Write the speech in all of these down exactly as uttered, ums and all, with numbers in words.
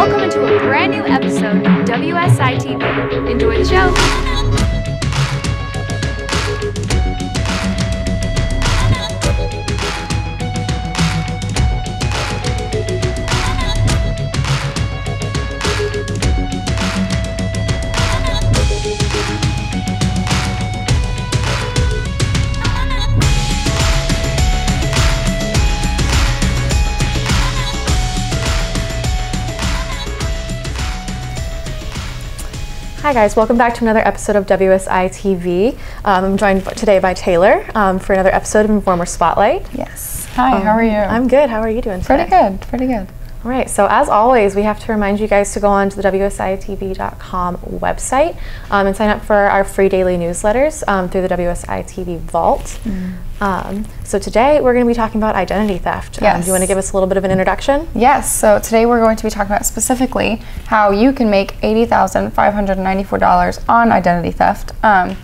welcome into a brand new episode of W S I T V. Enjoy the show. Hi guys, welcome back to another episode of W S I T V. Um, I'm joined today by Taylor um, for another episode of Informer Spotlight. Yes. Hi, um, how are you? I'm good. How are you doing today? Pretty good, pretty good. All right, so as always, we have to remind you guys to go on to the W S I T V dot com website um, and sign up for our free daily newsletters um, through the W S I T V Vault. Mm. Um, so today we're going to be talking about identity theft. Yes. Um, do you want to give us a little bit of an introduction? Yes. So today we're going to be talking about specifically how you can make eighty thousand five hundred ninety-four dollars on identity theft. Um,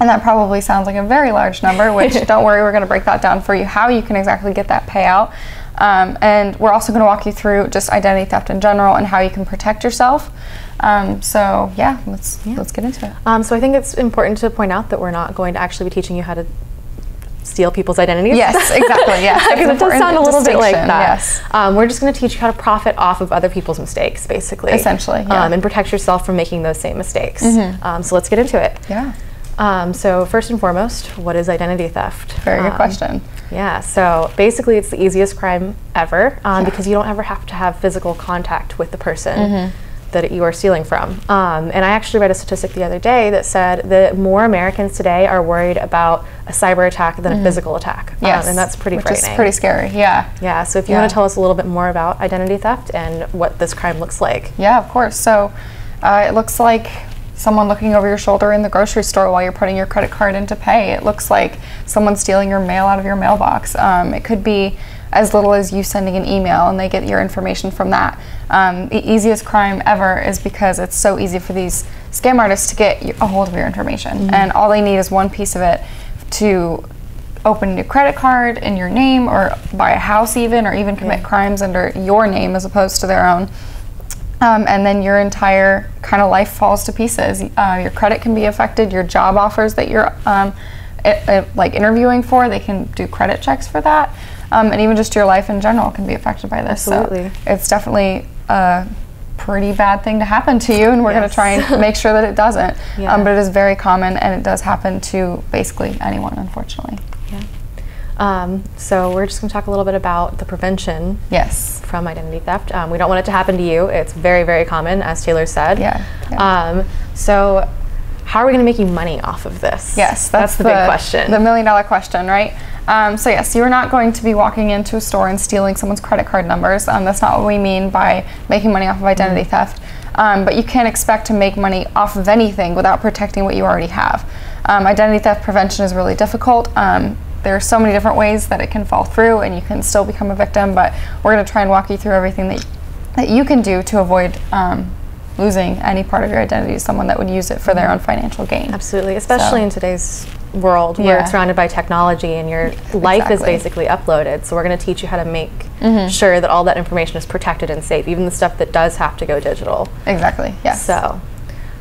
and that probably sounds like a very large number, which don't worry, we're going to break that down for you, how you can exactly get that payout. Um, and we're also going to walk you through just identity theft in general and how you can protect yourself. Um, so yeah, let's yeah. let's get into it. Um, so I think it's important to point out that we're not going to actually be teaching you how to steal people's identities. Yes, exactly. Yes, because it does sound a little bit like that. Yes. Um, we're just going to teach you how to profit off of other people's mistakes, basically. Essentially. Yeah. Um, and protect yourself from making those same mistakes. Mm-hmm. um, so let's get into it. Yeah. Um, so first and foremost, what is identity theft? Very good um, question. Yeah, so basically it's the easiest crime ever um, yeah. because you don't ever have to have physical contact with the person mm-hmm. that you are stealing from. Um, and I actually read a statistic the other day that said that more Americans today are worried about a cyber attack than mm-hmm. a physical attack. Yes. Um, and that's pretty Which frightening. It's pretty scary, yeah. Yeah, so if you yeah. want to tell us a little bit more about identity theft and what this crime looks like. Yeah, of course. So uh, it looks like someone looking over your shoulder in the grocery store while you're putting your credit card in to pay. It looks like someone stealing your mail out of your mailbox. Um, it could be as little as you sending an email and they get your information from that. Um, the easiest crime ever is because it's so easy for these scam artists to get a hold of your information. Mm-hmm. And all they need is one piece of it to open a new credit card in your name or buy a house even, or even commit yeah. crimes under your name as opposed to their own. Um, and then your entire kind of life falls to pieces. Uh, your credit can be affected, your job offers that you're um, it, it, like interviewing for, they can do credit checks for that. Um, and even just your life in general can be affected by this. Absolutely. So it's definitely a pretty bad thing to happen to you, and we're yes. going to try and make sure that it doesn't. Yeah. Um, but it is very common, and it does happen to basically anyone, unfortunately. Yeah. Um, so we're just going to talk a little bit about the prevention yes. from identity theft. Um, we don't want it to happen to you. It's very, very common, as Taylor said. Yeah. yeah. Um, so how are we going to make you money off of this? Yes, that's, that's the, the big question. The million dollar question, right? Um, so yes, you're not going to be walking into a store and stealing someone's credit card numbers. Um, that's not what we mean by making money off of identity mm-hmm. theft. Um, but you can't expect to make money off of anything without protecting what you already have. Um, identity theft prevention is really difficult. Um, There are so many different ways that it can fall through and you can still become a victim, but we're going to try and walk you through everything that, that you can do to avoid um, losing any part of your identity to someone that would use it for their own financial gain. Absolutely, especially so. in today's world where yeah. it's surrounded by technology and your exactly. life is basically uploaded. So we're going to teach you how to make mm-hmm. sure that all that information is protected and safe, even the stuff that does have to go digital. Exactly, yes. So,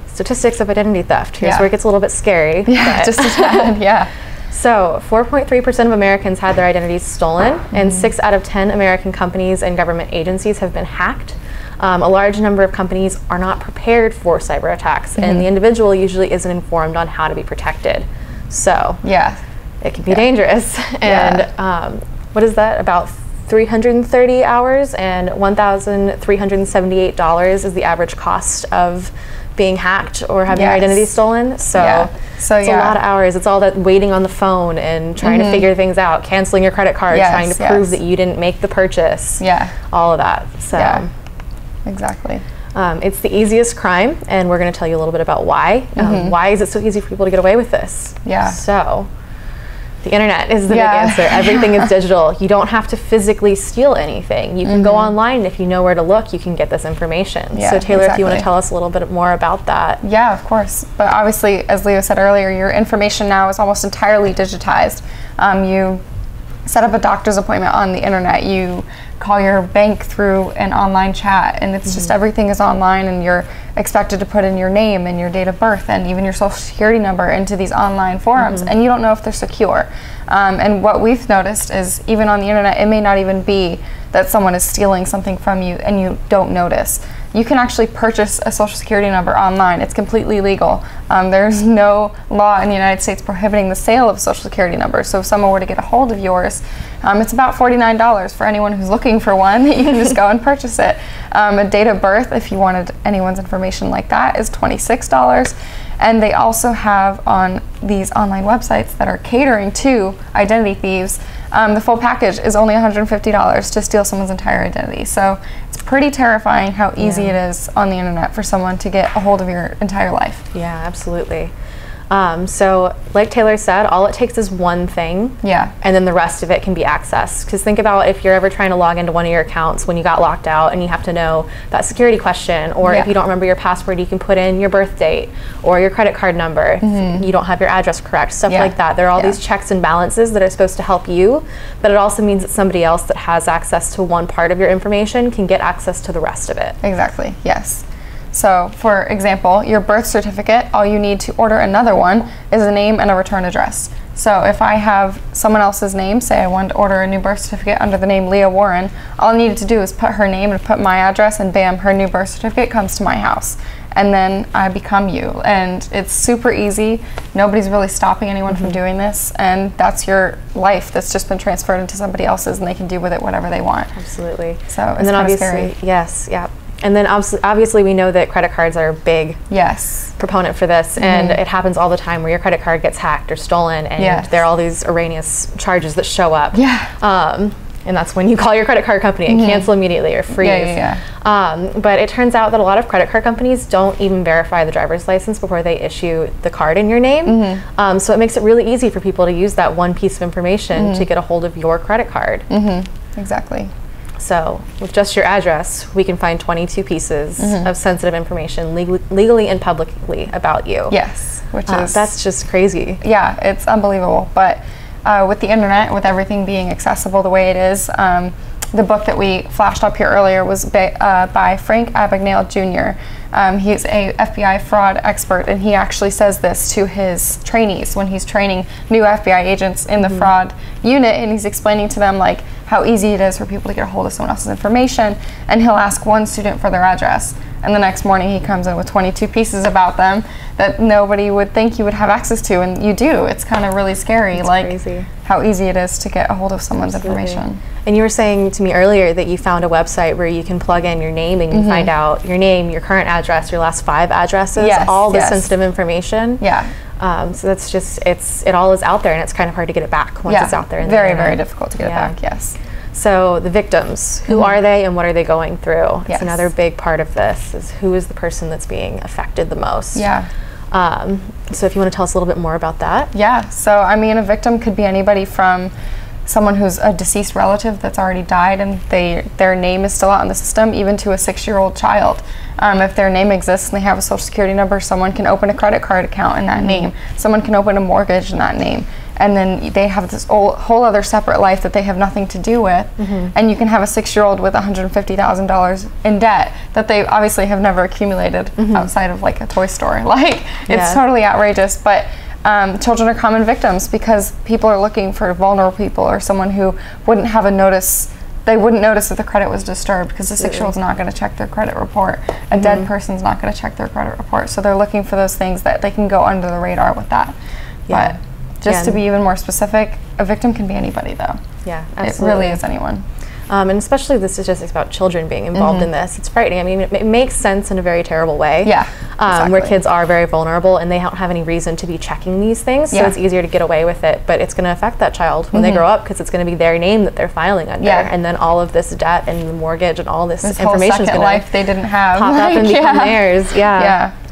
statistics of identity theft. Here's yeah. where it gets a little bit scary. Yeah, just as bad, yeah. So four point three percent of Americans had their identities stolen, mm-hmm. and six out of ten American companies and government agencies have been hacked. Um, a large number of companies are not prepared for cyber attacks, mm-hmm. and the individual usually isn't informed on how to be protected. So yeah. it can be yeah. dangerous. And yeah. um, what is that? About three hundred thirty hours and one thousand three hundred seventy-eight dollars is the average cost of being hacked or having yes. your identity stolen. So, yeah. so it's yeah. a lot of hours. It's all that waiting on the phone and trying mm-hmm. to figure things out, canceling your credit card, yes, trying to yes. prove that you didn't make the purchase. Yeah. All of that. So, yeah. exactly. Um, it's the easiest crime, and we're going to tell you a little bit about why. Mm-hmm. Um, why is it so easy for people to get away with this? Yeah. So, the internet is the yeah. big answer. Everything is digital. You don't have to physically steal anything. You can mm-hmm. go online, and if you know where to look, you can get this information. Yeah, so Taylor, exactly. if you want to tell us a little bit more about that. Yeah, of course. But obviously, as Leo said earlier, your information now is almost entirely digitized. Um, you set up a doctor's appointment on the internet, you call your bank through an online chat, and it's mm-hmm. just everything is online, and you're expected to put in your name and your date of birth and even your social security number into these online forums, mm-hmm. and you don't know if they're secure. Um, and what we've noticed is even on the internet, it may not even be that someone is stealing something from you and you don't notice. You can actually purchase a social security number online. It's completely legal. Um, there's no law in the United States prohibiting the sale of social security numbers. So if someone were to get a hold of yours, um, it's about forty-nine dollars for anyone who's looking for one. You can just go and purchase it. Um, a date of birth, if you wanted anyone's information like that, is twenty-six dollars. And they also have on these online websites that are catering to identity thieves, um, the full package is only one hundred fifty dollars to steal someone's entire identity. So it's pretty terrifying how easy yeah. it is on the internet for someone to get a hold of your entire life. Yeah, absolutely. Um, so like Taylor said, all it takes is one thing, yeah, and then the rest of it can be accessed. Because think about if you're ever trying to log into one of your accounts when you got locked out and you have to know that security question, or yeah. if you don't remember your password, you can put in your birth date or your credit card number. Mm-hmm. You don't have your address correct, stuff yeah. like that. There are all yeah. these checks and balances that are supposed to help you, but it also means that somebody else that has access to one part of your information can get access to the rest of it. Exactly, yes. So, for example, your birth certificate, all you need to order another one is a name and a return address. So if I have someone else's name, say I wanted to order a new birth certificate under the name Leah Warren, all I needed to do is put her name and put my address, and bam, her new birth certificate comes to my house. And then I become you. And it's super easy. Nobody's really stopping anyone mm-hmm. from doing this. And that's your life that's just been transferred into somebody else's, and they can do with it whatever they want. Absolutely. So it's and then obviously, scary. Yes, yeah. And then obviously we know that credit cards are a big yes. proponent for this, mm-hmm. and it happens all the time where your credit card gets hacked or stolen, and yes. there are all these erroneous charges that show up. Yeah. Um, and that's when you call your credit card company and mm-hmm. cancel immediately or freeze. Yeah, yeah, yeah. Um, but it turns out that a lot of credit card companies don't even verify the driver's license before they issue the card in your name. Mm-hmm. um, so it makes it really easy for people to use that one piece of information mm-hmm. to get a hold of your credit card. Mm-hmm. Exactly. So with just your address, we can find twenty-two pieces mm-hmm. of sensitive information leg legally and publicly about you. Yes, which uh, is... That's just crazy. Yeah, it's unbelievable. But uh, with the internet, with everything being accessible the way it is, um, the book that we flashed up here earlier was by, uh, by Frank Abagnale Junior Um, he's a F B I fraud expert, and he actually says this to his trainees when he's training new F B I agents in the mm-hmm. fraud unit, and he's explaining to them like how easy it is for people to get a hold of someone else's information. And he'll ask one student for their address, and the next morning he comes in with twenty-two pieces about them that nobody would think you would have access to, and you do. It's kind of really scary. It's like crazy how easy it is to get a hold of someone's Absolutely. Information. And you were saying to me earlier that you found a website where you can plug in your name and you mm-hmm. find out your name, your current address, your last five addresses, yes, all the yes. sensitive information. Yeah. Um, so that's just, it's it all is out there, and it's kind of hard to get it back once yeah. it's out there. In very, the very difficult to get yeah. it back, yes. So the victims, who mm-hmm. are they and what are they going through? Yes. It's another big part of this, is who is the person that's being affected the most. Yeah. Um, so if you want to tell us a little bit more about that. Yeah, so I mean, a victim could be anybody from someone who's a deceased relative that's already died and they their name is still out in the system, even to a six-year-old child. Um, if their name exists and they have a social security number, someone can open a credit card account in that name. Someone can open a mortgage in that name. And then they have this whole other separate life that they have nothing to do with. Mm-hmm. And you can have a six-year-old with one hundred fifty thousand dollars in debt that they obviously have never accumulated mm-hmm. outside of like a toy store. Like, it's yeah. totally outrageous. But Um, children are common victims because people are looking for vulnerable people or someone who wouldn't have a notice, they wouldn't notice that the credit was disturbed, because the six-year-old's not going to check their credit report. A mm-hmm. dead person's not going to check their credit report. So they're looking for those things that they can go under the radar with that. Yeah. But just yeah. to be even more specific, a victim can be anybody though. Yeah, absolutely. It really is anyone. Um, and especially the statistics about children being involved mm-hmm. in this. It's frightening. I mean, it, it makes sense in a very terrible way. Yeah, um, exactly. Where kids are very vulnerable and they don't have any reason to be checking these things, yeah. so it's easier to get away with it. But it's going to affect that child when mm-hmm. they grow up, because it's going to be their name that they're filing under. Yeah. And then all of this debt and the mortgage and all this, this information is going to they didn't have. Pop like, up and yeah. become theirs. Yeah. yeah.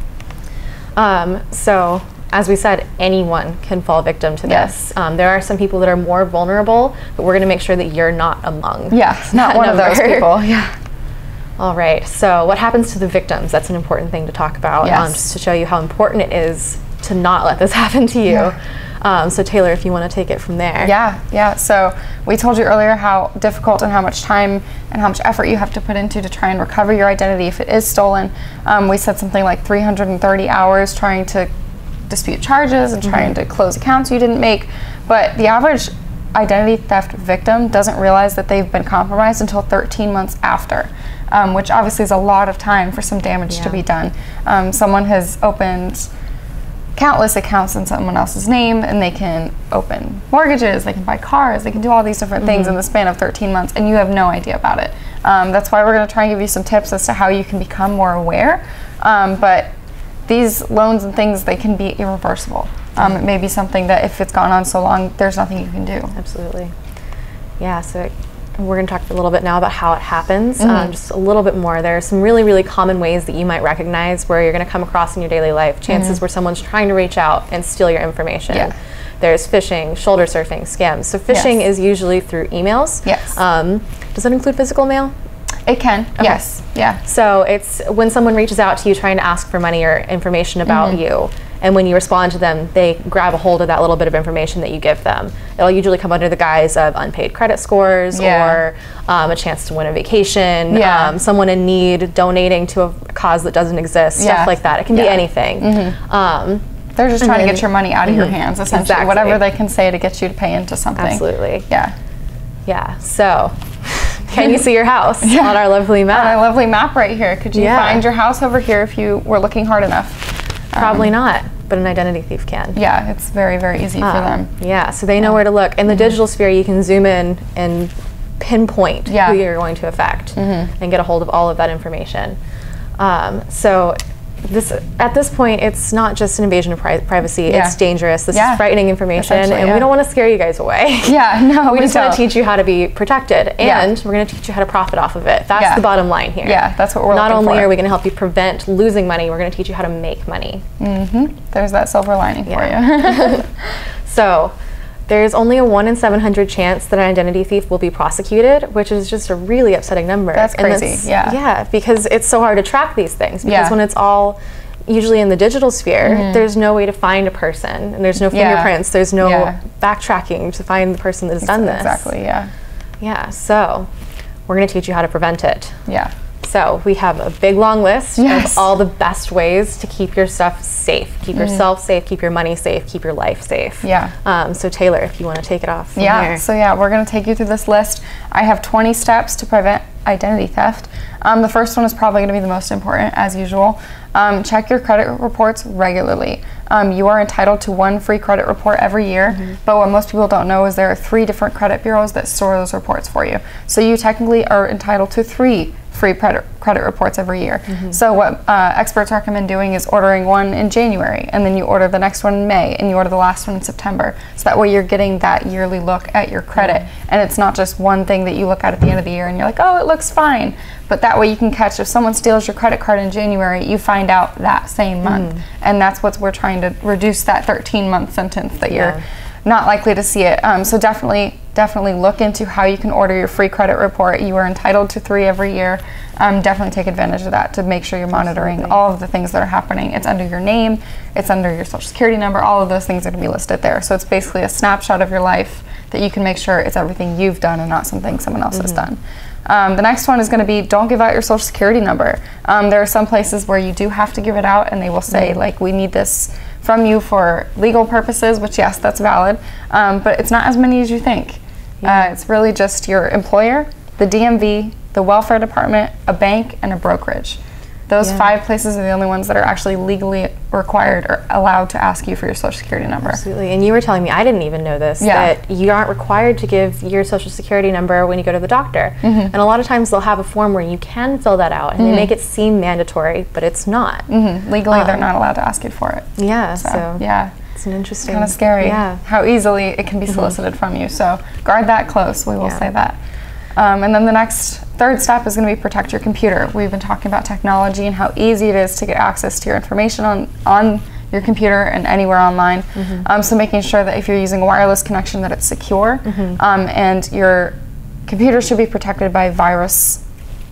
Um, so... As we said, anyone can fall victim to yes. this. Um, there are some people that are more vulnerable, but we're gonna make sure that you're not among Yes, not one number. Of those people, yeah. All right, so what happens to the victims? That's an important thing to talk about, yes. um, just to show you how important it is to not let this happen to you. Yeah. Um, so Taylor, if you want to take it from there. Yeah, yeah. So we told you earlier how difficult and how much time and how much effort you have to put into to try and recover your identity if it is stolen. Um, we said something like three hundred thirty hours trying to dispute charges and mm-hmm. trying to close accounts you didn't make. But the average identity theft victim doesn't realize that they've been compromised until thirteen months after, um, which obviously is a lot of time for some damage yeah. to be done. Um, someone has opened countless accounts in someone else's name, and they can open mortgages, they can buy cars, they can do all these different mm-hmm. things in the span of thirteen months, and you have no idea about it. Um, that's why we're going to try and give you some tips as to how you can become more aware. Um, but these loans and things, they can be irreversible. Um, it may be something that if it's gone on so long, there's nothing you can do. Absolutely. Yeah, so it, we're going to talk a little bit now about how it happens, mm-hmm. um, just a little bit more. There are some really, really common ways that you might recognize where you're going to come across in your daily life. Chances mm-hmm. where someone's trying to reach out and steal your information. Yeah. There's phishing, shoulder surfing, scams. So phishing yes. is usually through emails. Yes. Um, does that include physical mail? It can, okay. yes. Yeah. So it's when someone reaches out to you trying to ask for money or information about mm-hmm. you, and when you respond to them, they grab a hold of that little bit of information that you give them. It'll usually come under the guise of unpaid credit scores yeah. or um, a chance to win a vacation, yeah. um, someone in need, donating to a cause that doesn't exist, yeah. stuff like that. It can yeah. be anything. Mm-hmm. um, They're just trying then, to get your money out of mm-hmm. your hands, essentially. Exactly. Whatever they can say to get you to pay into something. Absolutely. Yeah. Yeah, so. Can you see your house yeah. on our lovely map? On our lovely map right here. Could you yeah. find your house over here if you were looking hard enough? Probably um, not, but an identity thief can. Yeah, it's very, very easy um, for them. Yeah, so they yeah. know where to look. In the mm-hmm. digital sphere, you can zoom in and pinpoint yeah. who you're going to affect mm-hmm. and get a hold of all of that information. Um, so this, at this point, it's not just an invasion of pri privacy. Yeah. It's dangerous. This yeah. is frightening information, and yeah. we don't want to scare you guys away. Yeah, no, we, we just want to teach you how to be protected, and yeah. we're going to teach you how to profit off of it. That's yeah. the bottom line here. Yeah, that's what we're not looking for. Not only are we going to help you prevent losing money, we're going to teach you how to make money. Mm-hmm. There's that silver lining yeah. for you. So there's only a one in seven hundred chance that an identity thief will be prosecuted, which is just a really upsetting number. That's crazy, that's, yeah. Yeah, because it's so hard to track these things, because yeah. when it's all usually in the digital sphere, mm-hmm. there's no way to find a person, and there's no fingerprints, yeah. there's no yeah. backtracking to find the person that has exactly, done this. Exactly, yeah. Yeah, so we're going to teach you how to prevent it. Yeah. So we have a big long list yes. of all the best ways to keep your stuff safe. Keep mm. yourself safe, keep your money safe, keep your life safe. Yeah. Um, so Taylor, if you want to take it off from Yeah, here. So yeah, we're going to take you through this list. I have twenty steps to prevent identity theft. Um, the first one is probably going to be the most important, as usual. Um, check your credit reports regularly. Um, you are entitled to one free credit report every year, mm-hmm. but what most people don't know is there are three different credit bureaus that store those reports for you. So you technically are entitled to three free credit, credit reports every year. Mm-hmm. So what uh, experts recommend doing is ordering one in January, and then you order the next one in May, and you order the last one in September. So that way you're getting that yearly look at your credit, mm-hmm. and it's not just one thing that you look at at the end of the year and you're like, oh, it looks fine. But that way you can catch, if someone steals your credit card in January, you find out that same month. Mm-hmm. And that's what we're trying to reduce, that thirteen month sentence that yeah. you're not likely to see it. Um, so definitely, definitely look into how you can order your free credit report. You are entitled to three every year. Um, definitely take advantage of that to make sure you're monitoring Absolutely. all of the things that are happening. It's under your name, it's under your social security number, all of those things are gonna be listed there. So it's basically a snapshot of your life that you can make sure it's everything you've done and not something someone else mm-hmm. has done. Um, the next one is going to be, don't give out your social security number. Um, there are some places where you do have to give it out, and they will say, mm-hmm. like, we need this from you for legal purposes, which, yes, that's valid, um, but it's not as many as you think. Yeah. Uh, it's really just your employer, the D M V, the welfare department, a bank, and a brokerage. Those yeah. five places are the only ones that are actually legally required or allowed to ask you for your social security number. Absolutely, and you were telling me, I didn't even know this, yeah. that you aren't required to give your social security number when you go to the doctor. Mm-hmm. And a lot of times they'll have a form where you can fill that out, and mm-hmm. they make it seem mandatory, but it's not. Mm-hmm. Legally, um, they're not allowed to ask you for it. Yeah, so. so. Yeah. It's an interesting. Kind of scary yeah. how easily it can be mm-hmm. solicited from you, so guard that close, we will yeah. say that. Um, and then the next third step is going to be protect your computer. We've been talking about technology and how easy it is to get access to your information on, on your computer and anywhere online. Mm-hmm. um, so making sure that if you're using a wireless connection that it's secure, mm-hmm. um, and your computer should be protected by virus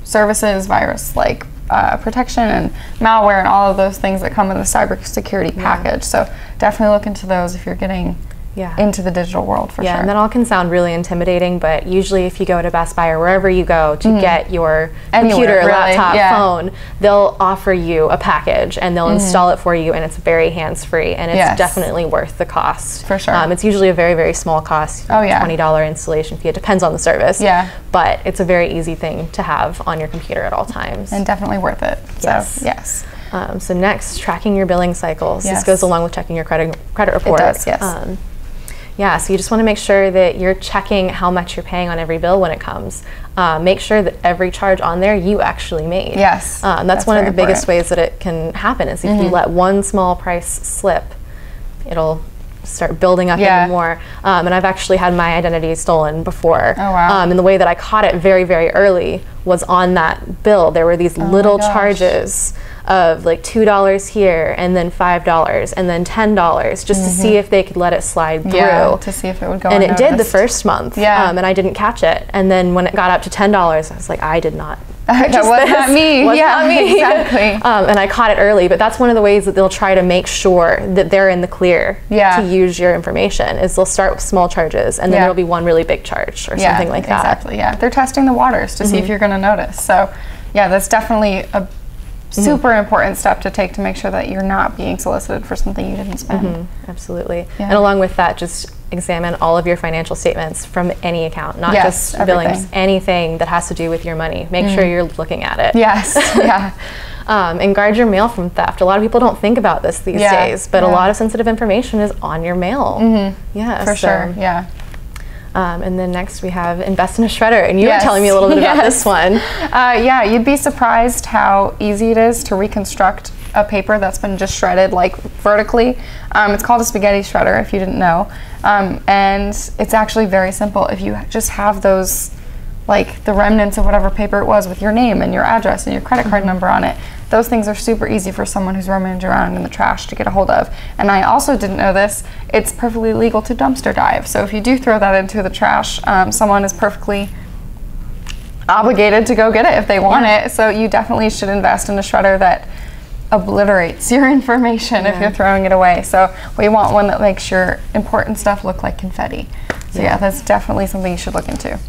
services, virus like uh, protection and malware and all of those things that come in the cybersecurity package. Yeah. So definitely look into those if you're getting yeah. into the digital world for yeah, sure. Yeah, and that all can sound really intimidating, but usually if you go to Best Buy or wherever you go to mm. get your Anywhere, computer, really. laptop, yeah. phone, they'll offer you a package and they'll mm. install it for you, and it's very hands-free, and it's yes. definitely worth the cost. For sure. Um, it's usually a very, very small cost, oh, yeah. twenty dollar installation fee. It depends on the service, yeah. but it's a very easy thing to have on your computer at all times. And definitely worth it. Yes. So, yes. Um, so next, tracking your billing cycles. Yes. This goes along with checking your credit credit report. It does, yes. Um, yeah, so you just want to make sure that you're checking how much you're paying on every bill when it comes. Uh, make sure that every charge on there you actually made. Yes. Um, that's, that's one of the biggest important. ways that it can happen is if mm-hmm. you let one small price slip, it'll start building up yeah. even more. Um, and I've actually had my identity stolen before. Oh, wow. Um, and the way that I caught it very, very early was on that bill. There were these oh little charges of like two dollars here, and then five dollars, and then ten dollars, just mm-hmm. to see if they could let it slide through. Yeah, to see if it would go And unnoticed. It did the first month, yeah. um, and I didn't catch it. And then when it got up to ten dollars, I was like, I did not That was this. not me. Was yeah, not me. Exactly. Um, and I caught it early, but that's one of the ways that they'll try to make sure that they're in the clear yeah. to use your information, is they'll start with small charges, and then yeah. there'll be one really big charge or yeah, something like that. Exactly, yeah. They're testing the waters to mm-hmm. see if you're going to notice. So, yeah, that's definitely a super mm-hmm. important step to take to make sure that you're not being solicited for something you didn't spend. Mm-hmm. Absolutely. Yeah. And along with that, just examine all of your financial statements from any account, not yes, just everything. billings, anything that has to do with your money. Make mm-hmm. sure you're looking at it. Yes, yeah. Um, and guard your mail from theft. A lot of people don't think about this these yeah. days, but yeah. a lot of sensitive information is on your mail. Mm-hmm. Yeah, for so. sure, yeah. Um, and then next we have invest in a shredder, and you yes. were telling me a little bit yes. about this one. Uh, yeah, you'd be surprised how easy it is to reconstruct a paper that's been just shredded, like vertically. Um, it's called a spaghetti shredder, if you didn't know. Um, and it's actually very simple. If you just have those, like the remnants of whatever paper it was with your name and your address and your credit card mm-hmm. number on it, those things are super easy for someone who's rummaging around in the trash to get a hold of. And I also didn't know this, it's perfectly legal to dumpster dive. So if you do throw that into the trash, um, someone is perfectly obligated to go get it if they want yeah. it. So you definitely should invest in a shredder that obliterates your information yeah. if you're throwing it away. So we want one that makes your important stuff look like confetti. So yeah, yeah that's definitely something you should look into.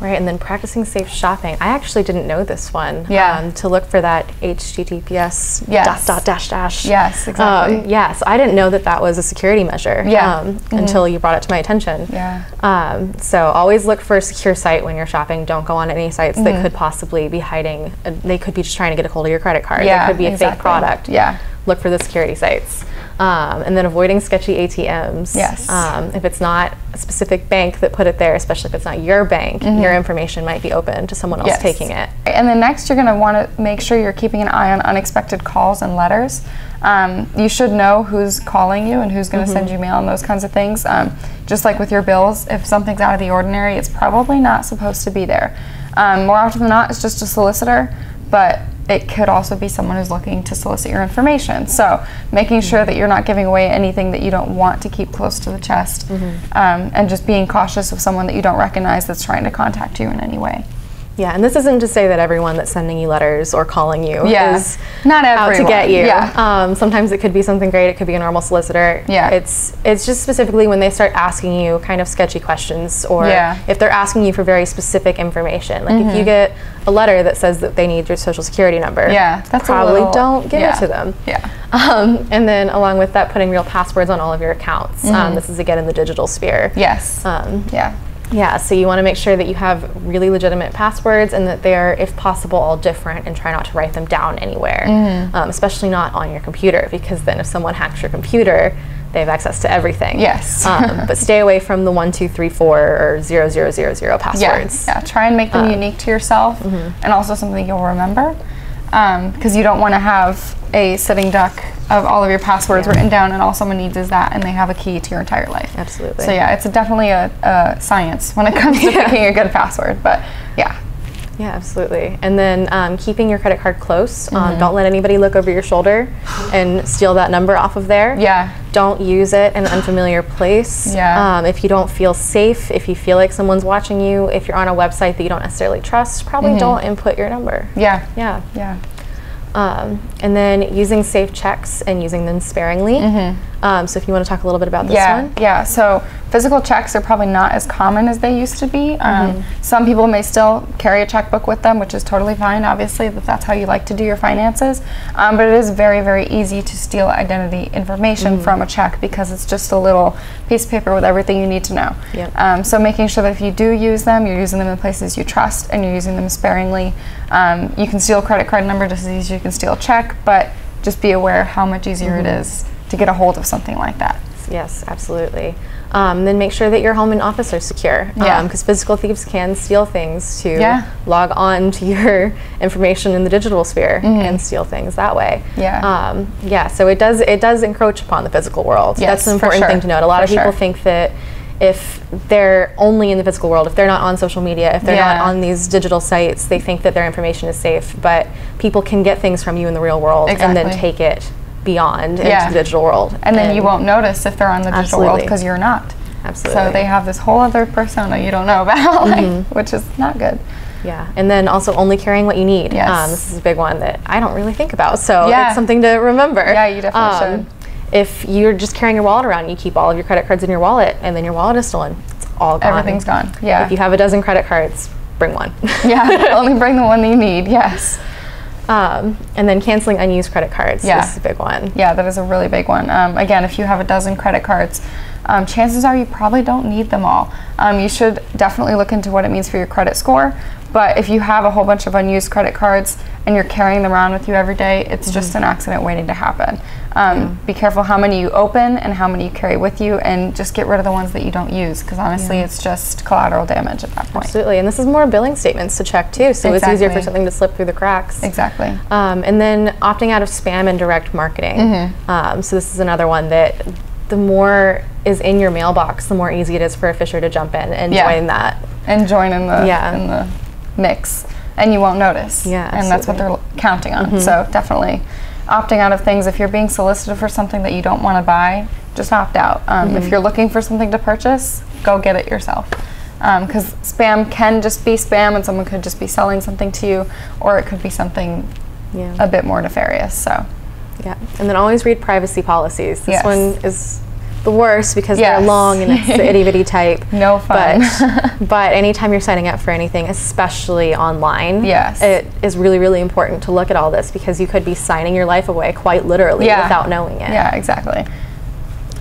Right, and then practicing safe shopping. I actually didn't know this one. Yeah. Um, to look for that H T T P S yes. dot dot dash dash. Yes, exactly. Um, yes, I didn't know that that was a security measure yeah. um, mm-hmm. until you brought it to my attention. Yeah. Um, so always look for a secure site when you're shopping. Don't go on any sites mm-hmm. that could possibly be hiding. Uh, they could be just trying to get a hold of your credit card. Yeah, it could be a exactly. fake product. Yeah. Look for the security sites. Um, and then avoiding sketchy A T Ms. Yes. Um, if it's not a specific bank that put it there, especially if it's not your bank, mm-hmm. your information might be open to someone else yes. taking it. And then next, you're going to want to make sure you're keeping an eye on unexpected calls and letters. Um, you should know who's calling you and who's going to mm-hmm. send you mail and those kinds of things. Um, just like with your bills, if something's out of the ordinary, it's probably not supposed to be there. Um, more often than not, it's just a solicitor, but it could also be someone who's looking to solicit your information. So making sure that you're not giving away anything that you don't want to keep close to the chest, mm-hmm. um, and just being cautious of someone that you don't recognize that's trying to contact you in any way. Yeah, and this isn't to say that everyone that's sending you letters or calling you yeah. is not everyone. out to get you. Yeah. Um, sometimes it could be something great. It could be a normal solicitor. Yeah. It's it's just specifically when they start asking you kind of sketchy questions, or yeah. if they're asking you for very specific information. Like mm-hmm. if you get a letter that says that they need your social security number, yeah, that's probably a little, don't give yeah. it to them. Yeah. Um, and then along with that, putting real passwords on all of your accounts. Mm-hmm. Um, this is again in the digital sphere. Yes. Um, yeah. Yeah, so you want to make sure that you have really legitimate passwords, and that they're, if possible, all different, and try not to write them down anywhere, mm-hmm. um, especially not on your computer, because then if someone hacks your computer, they have access to everything. Yes. um, but stay away from the one, two, three, four, or zero, zero, zero, zero passwords. Yeah, yeah. Try and make them um, unique to yourself, mm-hmm. and also something you'll remember, because um, you don't want to have a sitting duck of all of your passwords yeah. written down, and all someone needs is that, and they have a key to your entire life. Absolutely. So yeah, it's a definitely a, a science when it comes to yeah. picking a good password, but yeah. Yeah, absolutely. And then um, keeping your credit card close. Mm-hmm. um, don't let anybody look over your shoulder and steal that number off of there. Yeah. Don't use it in an unfamiliar place. Yeah. Um, if you don't feel safe, if you feel like someone's watching you, if you're on a website that you don't necessarily trust, probably mm-hmm. don't input your number. Yeah. Yeah. Yeah. Um, and then using safe checks and using them sparingly. Mm-hmm. um, so if you want to talk a little bit about this yeah, one. Yeah, so physical checks are probably not as common as they used to be. Um, mm-hmm. Some people may still carry a checkbook with them, which is totally fine, obviously, if that's how you like to do your finances. Um, but it is very, very easy to steal identity information mm-hmm. from a check because it's just a little piece of paper with everything you need to know. Yep. Um, so making sure that if you do use them, you're using them in places you trust and you're using them sparingly. Um, you can steal a credit card number just as easy as you can steal a check, but just be aware how much easier mm-hmm. it is to get a hold of something like that. Yes, absolutely. Um, then make sure that your home and office are secure. Yeah. Because um, physical thieves can steal things to yeah. log on to your information in the digital sphere mm-hmm. and steal things that way. Yeah. Um, yeah. So it does it does encroach upon the physical world. Yes, that's an important sure. thing to note. A lot for of people sure. think that if they're only in the physical world, if they're not on social media, if they're yeah. not on these digital sites, they think that their information is safe. But people can get things from you in the real world exactly. and then take it beyond yeah. into the digital world. And, and then you won't notice if they're on the absolutely. digital world because you're not. Absolutely. So they have this whole other persona you don't know about, like, mm-hmm. which is not good. Yeah, and then also only carrying what you need. Yes. Um, this is a big one that I don't really think about, so yeah. it's something to remember. Yeah, you definitely um, should. If you're just carrying your wallet around, you keep all of your credit cards in your wallet, and then your wallet is stolen. It's all gone. Everything's gone, yeah. If you have a dozen credit cards, bring one. Yeah, only bring the one that you need, yes. Um, and then canceling unused credit cards yeah. is a big one. Yeah, that is a really big one. Um, again, if you have a dozen credit cards, um, chances are you probably don't need them all. Um, you should definitely look into what it means for your credit score. But if you have a whole bunch of unused credit cards and you're carrying them around with you every day, it's mm-hmm. just an accident waiting to happen. Um, yeah. Be careful how many you open and how many you carry with you, and just get rid of the ones that you don't use, because honestly yeah. it's just collateral damage at that point. Absolutely, and this is more billing statements to check too, so exactly. it's easier for something to slip through the cracks. Exactly. Um, and then opting out of spam and direct marketing. Mm-hmm. um, so this is another one that the more is in your mailbox, the more easy it is for a fisher to jump in and yeah. join that. And join in the, yeah. in the mix, and you won't notice. Yeah, and absolutely. That's what they're counting on. Mm-hmm. So definitely opting out of things. If you're being solicited for something that you don't want to buy, just opt out. Um, mm-hmm. If you're looking for something to purchase, go get it yourself. Because um, spam can just be spam, and someone could just be selling something to you, or it could be something yeah. a bit more nefarious. So yeah, and then always read privacy policies. This yes. one is the worst because yes. they're long and it's the itty bitty type. No fun. But, but anytime you're signing up for anything, especially online, yes. it is really, really important to look at all this, because you could be signing your life away quite literally yeah. without knowing it. Yeah, exactly.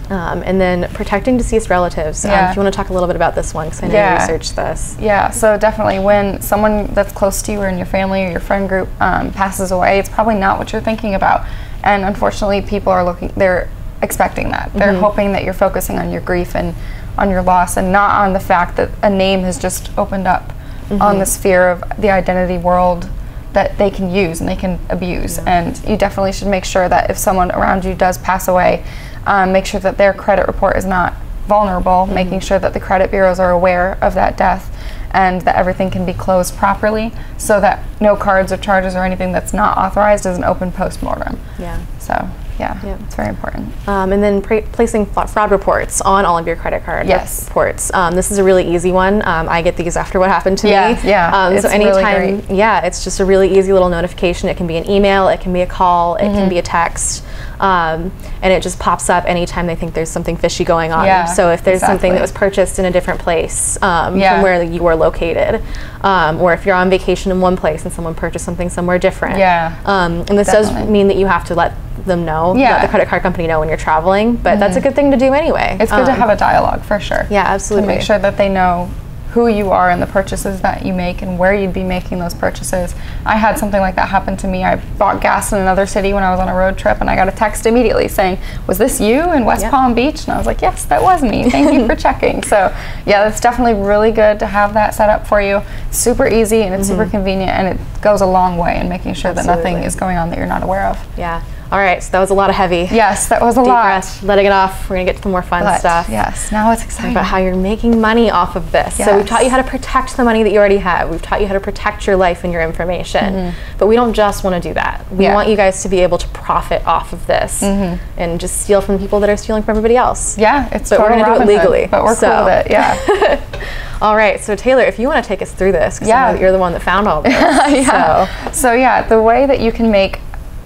Um, and then protecting deceased relatives. Yeah. Um, if you want to talk a little bit about this one, because I know yeah. you researched this. Yeah, so definitely when someone that's close to you or in your family or your friend group um, passes away, it's probably not what you're thinking about. And unfortunately, people are looking, they're expecting that. They're mm-hmm. hoping that you're focusing on your grief and on your loss, and not on the fact that a name has just opened up mm-hmm. on the sphere of the identity world that they can use and they can abuse. Yeah. And you definitely should make sure that if someone around you does pass away, um, make sure that their credit report is not vulnerable, mm-hmm. making sure that the credit bureaus are aware of that death and that everything can be closed properly, so that no cards or charges or anything that's not authorized is an open post-mortem. Yeah. So. Yeah, yep. It's very important. Um, and then placing fraud reports on all of your credit card yes. reports. Um, this is a really easy one. Um, I get these after what happened to yeah, me. Yeah, um, it's so anytime, really great. Yeah, it's just a really easy little notification. It can be an email, it can be a call, it mm-hmm. can be a text, um, and it just pops up anytime they think there's something fishy going on. Yeah, so if there's exactly. something that was purchased in a different place um, yeah. from where you were located, um, or if you're on vacation in one place and someone purchased something somewhere different. Yeah, um, and this definitely. does mean that you have to let them know, yeah. let the credit card company know when you're traveling, but mm-hmm. that's a good thing to do anyway. It's good um, to have a dialogue for sure. Yeah, absolutely. To make sure that they know who you are and the purchases that you make and where you'd be making those purchases. I had something like that happen to me. I bought gas in another city when I was on a road trip, and I got a text immediately saying, was this you in West yep. Palm Beach? And I was like, yes, that was me. Thank you for checking. So yeah, that's definitely really good to have that set up for you. Super easy, and it's mm-hmm. super convenient, and it goes a long way in making sure absolutely. that nothing is going on that you're not aware of. Yeah. All right, so that was a lot of heavy. Yes, that was a Deep lot. Breath, letting it off. We're gonna get to the more fun but, stuff. Yes, now it's exciting. About how you're making money off of this. Yes. So we've taught you how to protect the money that you already have. We've taught you how to protect your life and your information. Mm-hmm. But we don't just wanna do that. We yeah. want you guys to be able to profit off of this mm-hmm. and just steal from people that are stealing from everybody else. Yeah, it's but we're gonna Robinson, do it legally. But we're so. cool with it, yeah. All right, so Taylor, if you wanna take us through this, because yeah. I know that you're the one that found all this. yeah. So. so yeah, the way that you can make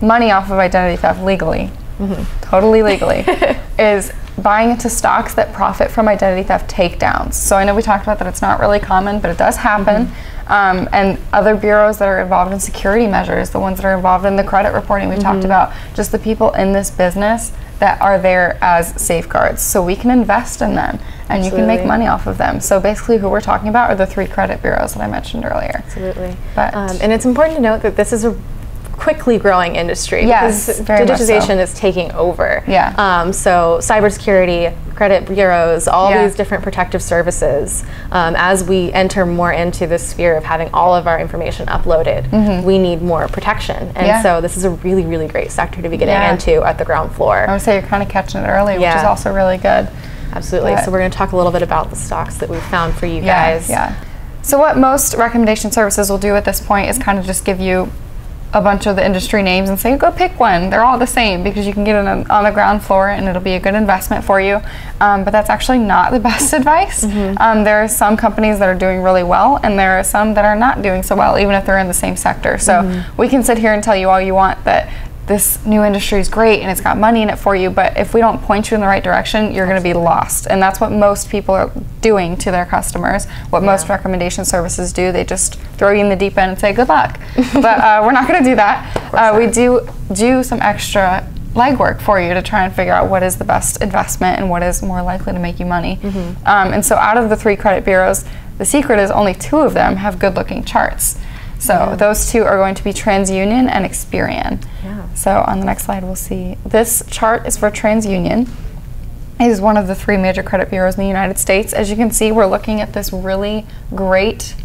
money off of identity theft legally, mm-hmm. totally legally, is buying into stocks that profit from identity theft takedowns. So I know we talked about that it's not really common, but it does happen. Mm-hmm. um, and other bureaus that are involved in security measures, the ones that are involved in the credit reporting we mm-hmm. talked about, just the people in this business that are there as safeguards. So we can invest in them, and Absolutely. You can make money off of them. So basically who we're talking about are the three credit bureaus that I mentioned earlier. Absolutely. But um, and it's important to note that this is a quickly growing industry. Yes, very much so. Digitization is taking over. Yeah. Um, so cybersecurity, credit bureaus, all yeah. these different protective services, um, as we enter more into the sphere of having all of our information uploaded, mm-hmm. we need more protection. And yeah. so this is a really, really great sector to be getting yeah. into at the ground floor. I would say you're kind of catching it early, yeah. which is also really good. Absolutely. But so we're going to talk a little bit about the stocks that we've found for you yeah, guys. Yeah. So what most recommendation services will do at this point is kind of just give you a bunch of the industry names and say, go pick one. They're all the same because you can get it on, on the ground floor and it'll be a good investment for you. Um, but that's actually not the best advice. Mm-hmm. um, there are some companies that are doing really well and there are some that are not doing so well, even if they're in the same sector. So mm-hmm. we can sit here and tell you all you want that this new industry is great and it's got money in it for you, but if we don't point you in the right direction, you're going to be lost. And that's what most people are doing to their customers, what yeah. most recommendation services do. They just throw you in the deep end and say, good luck. But uh, we're not going to do that. Uh, we do do some extra legwork for you to try and figure out what is the best investment and what is more likely to make you money. Mm-hmm. um, and so out of the three credit bureaus, the secret is only two of them have good-looking charts. So yeah. those two are going to be TransUnion and Experian. Yeah. So on the next slide, we'll see. This chart is for TransUnion. It is one of the three major credit bureaus in the United States. As you can see, we're looking at this really great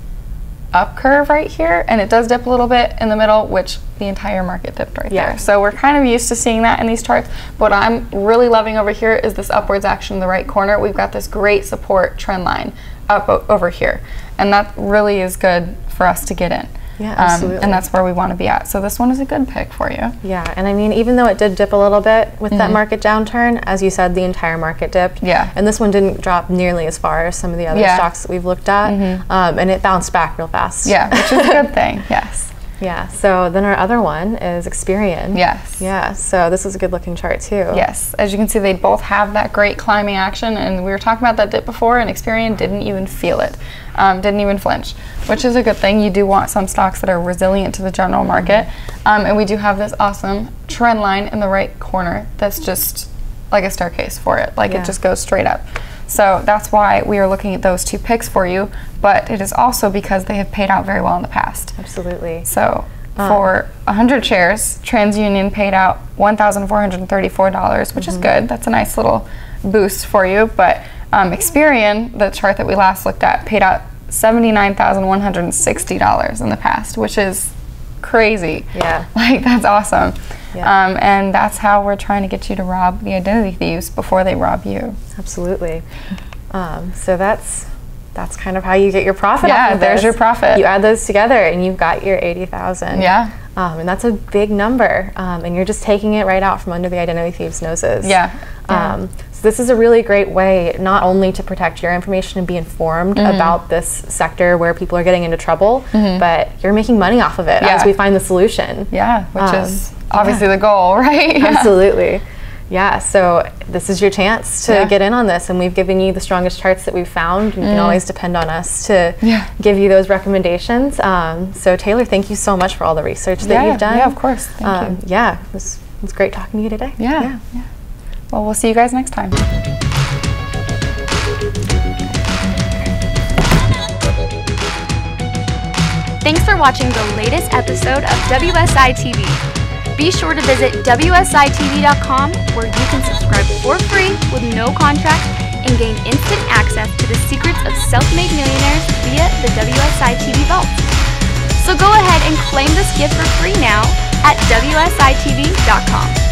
up curve right here, and it does dip a little bit in the middle, which the entire market dipped right yeah. there. So we're kind of used to seeing that in these charts. But what I'm really loving over here is this upwards action in the right corner. We've got this great support trend line up over here, and that really is good for us to get in. Yeah, absolutely. Um, and that's where we want to be at. So this one is a good pick for you. Yeah, and I mean, even though it did dip a little bit with mm-hmm. that market downturn, as you said, the entire market dipped. Yeah. And this one didn't drop nearly as far as some of the other yeah. stocks that we've looked at, mm-hmm. um, and it bounced back real fast. Yeah, which is a good thing, yes. Yeah, so then our other one is Experian. Yes. Yeah, so this is a good looking chart too. Yes, as you can see, they both have that great climbing action, and we were talking about that dip before, and Experian didn't even feel it, um, didn't even flinch, which is a good thing. You do want some stocks that are resilient to the general market, um, and we do have this awesome trend line in the right corner that's just like a staircase for it, like yeah. it just goes straight up. So that's why we are looking at those two picks for you, but it is also because they have paid out very well in the past. Absolutely. So um. for one hundred shares, TransUnion paid out one thousand four hundred thirty-four dollars, which mm-hmm. is good. That's a nice little boost for you. But um, Experian, the chart that we last looked at, paid out seventy-nine thousand one hundred sixty dollars in the past, which is crazy. Yeah. Like, that's awesome. Yeah. Um, and that's how we're trying to get you to rob the identity thieves before they rob you. Absolutely. Um, so that's that's kind of how you get your profit. Yeah, off of there's this. Your profit. You add those together, and you've got your eighty thousand. Yeah. Um, and that's a big number, um, and you're just taking it right out from under the identity thieves' noses. Yeah. yeah. Um, so this is a really great way not only to protect your information and be informed mm-hmm. about this sector where people are getting into trouble, mm-hmm. but you're making money off of it yeah. as we find the solution. Yeah, which um, is obviously yeah. the goal, right? yeah. Absolutely. Yeah, so this is your chance to yeah. get in on this, and we've given you the strongest charts that we've found. You mm. can always depend on us to yeah. give you those recommendations. Um, so Taylor, thank you so much for all the research that yeah, you've done. Yeah, of course. Thank um, you. Yeah, it was, it was great talking to you today. Yeah. yeah. yeah. Well, we'll see you guys next time. Thanks for watching the latest episode of W S I T V. Be sure to visit W S I T V dot com where you can subscribe for free with no contract and gain instant access to the secrets of self-made millionaires via the W S I T V vault. So go ahead and claim this gift for free now at W S I T V dot com.